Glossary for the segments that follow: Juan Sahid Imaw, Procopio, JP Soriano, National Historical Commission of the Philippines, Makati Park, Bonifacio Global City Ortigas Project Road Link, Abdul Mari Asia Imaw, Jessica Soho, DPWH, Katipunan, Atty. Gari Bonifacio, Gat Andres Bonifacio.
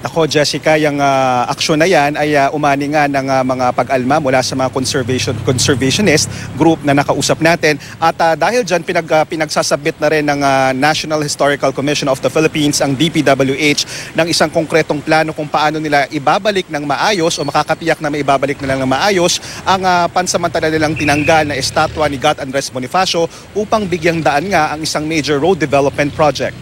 Ako, Jessica, yung aksyon na yan ay umani nga ng mga pag-alma mula sa mga conservationist group na nakausap natin. At dahil dyan, pinagsasabit na rin ng National Historical Commission of the Philippines, ang DPWH, ng isang konkretong plano kung paano nila ibabalik ng maayos o makakatiyak na maibabalik nila ng maayos ang pansamantala nilang tinanggal na estatwa ni Gat Andres Bonifacio upang bigyang daan nga ang isang major road development project.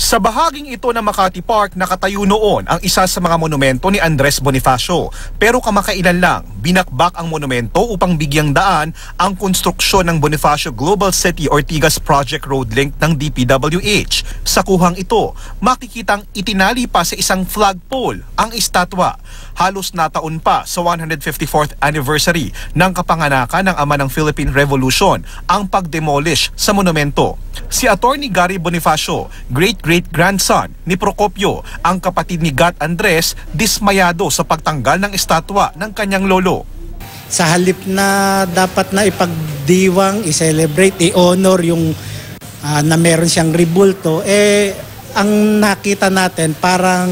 Sa bahaging ito ng Makati Park, nakatayo noon ang isa sa mga monumento ni Andres Bonifacio. Pero kamakailan lang, binakbak ang monumento upang bigyang daan ang konstruksyon ng Bonifacio Global City Ortigas Project Road Link ng DPWH. Sa kuhang ito, makikitang itinali pa sa isang flagpole ang estatwa. Halos nataon pa sa 154th anniversary ng kapanganakan ng Ama ng Philippine Revolution ang pag-demolish sa monumento. Si Atty. Gari Bonifacio, great-great-grandson ni Procopio, ang kapatid ni Gat Andres, dismayado sa pagtanggal ng estatwa ng kanyang lolo. Sa halip na dapat na ipagdiwang, i-celebrate, i-honor yung na meron siyang ribulto, ang nakita natin parang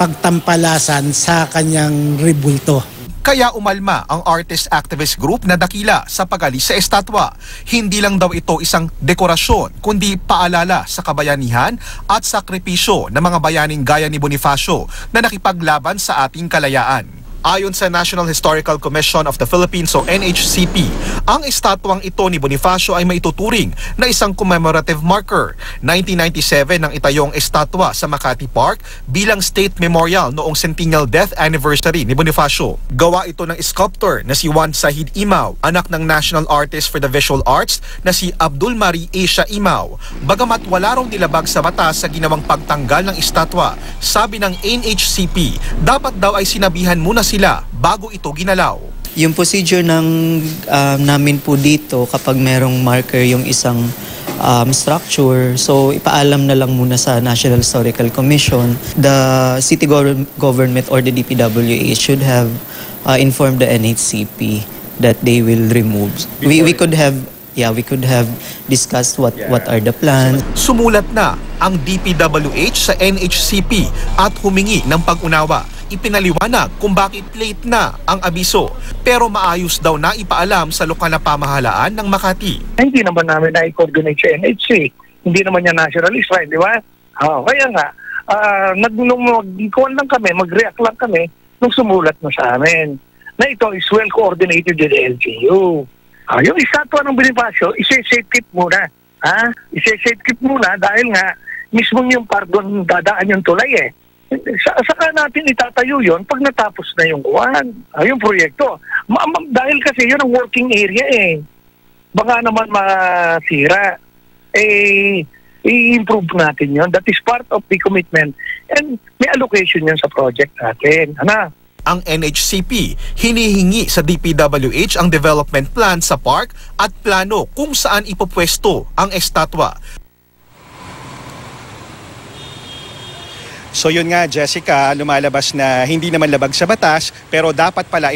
pagtampalasan sa kanyang ribulto. Kaya umalma ang artist-activist group na dakila sa pag-alis sa estatwa. Hindi lang daw ito isang dekorasyon, kundi paalala sa kabayanihan at sakripisyo ng mga bayaning gaya ni Bonifacio na nakipaglaban sa ating kalayaan. Ayon sa National Historical Commission of the Philippines o NHCP, ang estatwang ito ni Bonifacio ay maituturing na isang commemorative marker. 1997 nang itayong estatwa sa Makati Park bilang state memorial noong centennial death anniversary ni Bonifacio. Gawa ito ng sculptor na si Juan Sahid Imaw, anak ng National Artist for the Visual Arts na si Abdul Mari Asia Imaw. Bagamat wala raw nilabag sa batas sa ginawang pagtanggal ng estatwa, sabi ng NHCP, dapat daw ay sinabihan muna sila bago ito ginalaw. Yung procedure ng namin po dito kapag merong marker yung isang structure, so ipaalam na lang muna sa National Historical Commission. The city government or the DPWH should have informed the NHCP that they will remove. We could have discussed what are the plans. Sumulat na ang DPWH sa NHCP at humingi ng pag-unawa. Ipinaliwanag kung bakit late na ang abiso, pero maayos daw na ipaalam sa lokal na pamahalaan ng Makati. Hindi naman namin na-coordinate sa NHC. Hindi naman niya nationalist, right? Di ba? Kaya nga, nag-ikuan lang kami, mag-react lang kami nung sumulat na sa amin na ito is well-coordinated with the LGU. Yung estatwa ng Bonifacio, isi-safekeep muna. Isi-safekeep muna dahil nga, mismo yung pardon dadaan yung tulay eh. Saka natin itatayo yon pag natapos na yung yung proyekto. Dahil kasi yun ang working area eh. Baka naman masira. I-improve natin yon. That is part of the commitment. And may allocation yun sa project natin. Ang NHCP hinihingi sa DPWH ang development plan sa park at plano kung saan ipopwesto ang estatwa. So yun nga, Jessica, lumalabas na hindi naman labag sa batas, pero dapat pala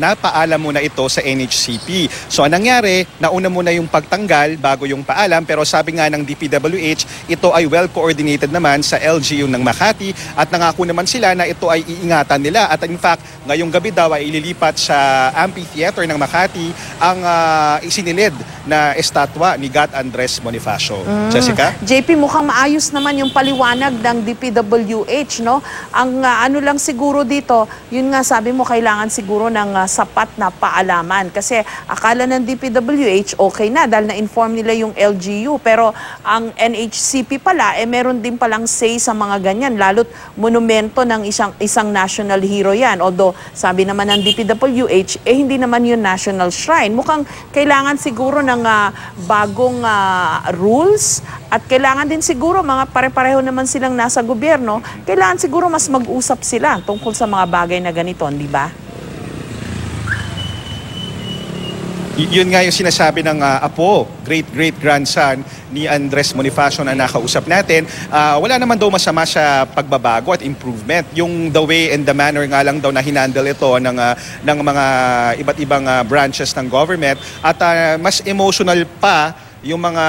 napaalam muna ito sa NHCP. So anong nangyari? Nauna muna yung pagtanggal bago yung paalam, pero sabi nga ng DPWH, ito ay well-coordinated naman sa LGU ng Makati at nangako naman sila na ito ay iingatan nila. At in fact, ngayong gabi daw ay ililipat sa amphitheater ng Makati ang isinilid na estatwa ni Gat Andres Bonifacio. Jessica? JP, mukhang maayos naman yung paliwanag ng DPWH. No? Ang ano lang siguro dito, yun nga sabi mo, kailangan siguro ng sapat na paalaman. Kasi akala ng DPWH okay na dahil na-inform nila yung LGU. Pero ang NHCP pala, meron din palang say sa mga ganyan. Lalo't monumento ng isang national hero yan. Although sabi naman ng DPWH, hindi naman yun national shrine. Mukhang kailangan siguro ng bagong rules. At kailangan din siguro, mga pare-pareho naman silang nasa gobyerno, kailangan siguro mas mag-usap sila tungkol sa mga bagay na ganito, di ba? Yun nga yung sinasabi ng apo, great-great-grandson ni Andres Bonifacio na nakausap natin. Wala naman daw masama sa pagbabago at improvement. Yung the way and the manner nga lang daw na hinandle ito ng mga iba't ibang branches ng government. At mas emotional pa yung mga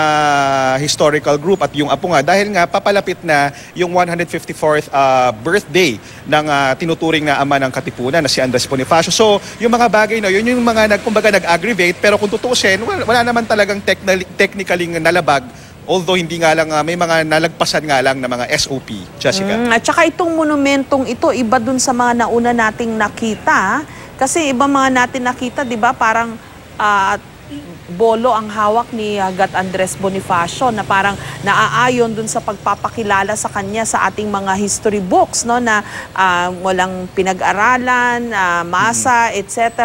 historical group at yung apo nga dahil nga papalapit na yung 154th birthday ng tinuturing na ama ng Katipunan na si Andres Bonifacio. So yung mga bagay na yun yung mga kumbaga nag-aggravate, pero kung tutuusin wala naman talagang technically nalabag, although hindi nga lang may mga nalagpasan nga lang na mga SOP, Jessica. At saka itong monumentong ito iba dun sa mga nauna nating nakita kasi iba mga natin nakita, di ba, parang bolo ang hawak ni Gat Andres Bonifacio na parang naaayon dun sa pagpapakilala sa kanya sa ating mga history books, no, na walang pinag-aralan, masa, etc.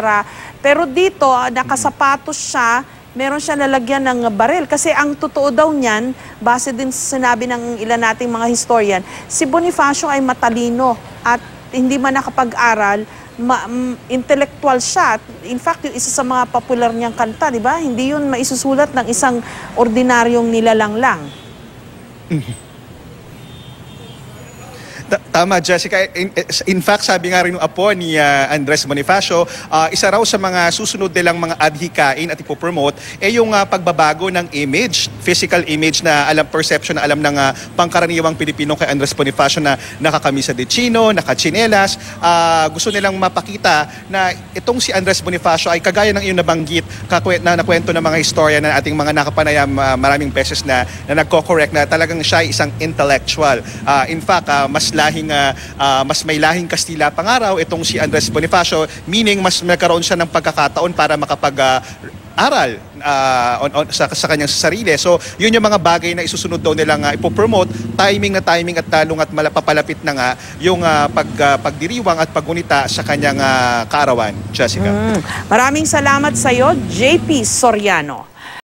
Pero dito, nakasapatos siya, meron siya lalagyan ng baril. Kasi ang totoo daw niyan, base din sa sinabi ng ilan nating mga historian, si Bonifacio ay matalino at hindi man nakapag-aral, intellectual siya. In fact, yung isa sa mga popular niyang kanta, di ba? Hindi yun maisusulat ng isang ordinaryong nilalanglang. Tama, Jessica. In fact, sabi nga rin ng apo ni Andres Bonifacio, isa raw sa mga susunod nilang mga adhikain at ipopromote ay yung pagbabago ng image, physical image na alam, perception na alam ng pangkaraniwang Pilipino kay Andres Bonifacio na nakakamisa de chino, nakachinelas. Gusto nilang mapakita na itong si Andres Bonifacio ay kagaya ng iyong nabanggit, na nakwento ng mga historian na ating mga nakapanayam maraming beses na nagko-correct na talagang siya ay isang intellectual. In fact, mas may lahing Kastila pangaraw itong si Andres Bonifacio, meaning mas nagkaroon siya ng pagkakataon para makapag-aral sa kanyang sarili. So yun yung mga bagay na isusunod daw nilang ipopromote, timing na timing at talong at malapapalapit na nga yung pagdiriwang at pagunita sa kanyang kaarawan, Jessica. Maraming salamat sa iyo, JP Soriano.